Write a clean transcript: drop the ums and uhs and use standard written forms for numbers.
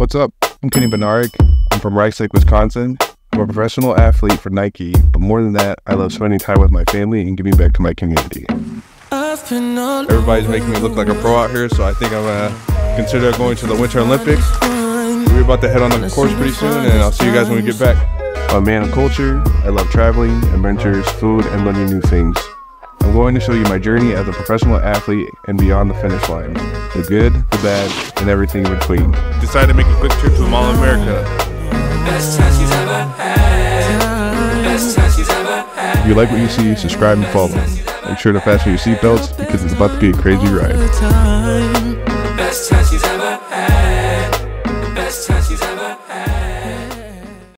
What's up? I'm Kenny Bednarek. I'm from Rice Lake, Wisconsin. I'm a professional athlete for Nike, but more than that, I love spending time with my family and giving back to my community. Everybody's making me look like a pro out here, so I think I'm gonna consider going to the Winter Olympics. We're about to head on the course pretty soon, and I'll see you guys when we get back. I'm a man of culture. I love traveling, adventures, food, and learning new things. I'm going to show you my journey as a professional athlete and beyond the finish line. The good, the bad, and everything in between. Decided to make a quick trip to the Mall of America. Best time she's ever had. Best time she's ever had. If you like what you see, subscribe and follow. Make sure to fasten your seatbelts because it's about to be a crazy ride. Best time she's ever had.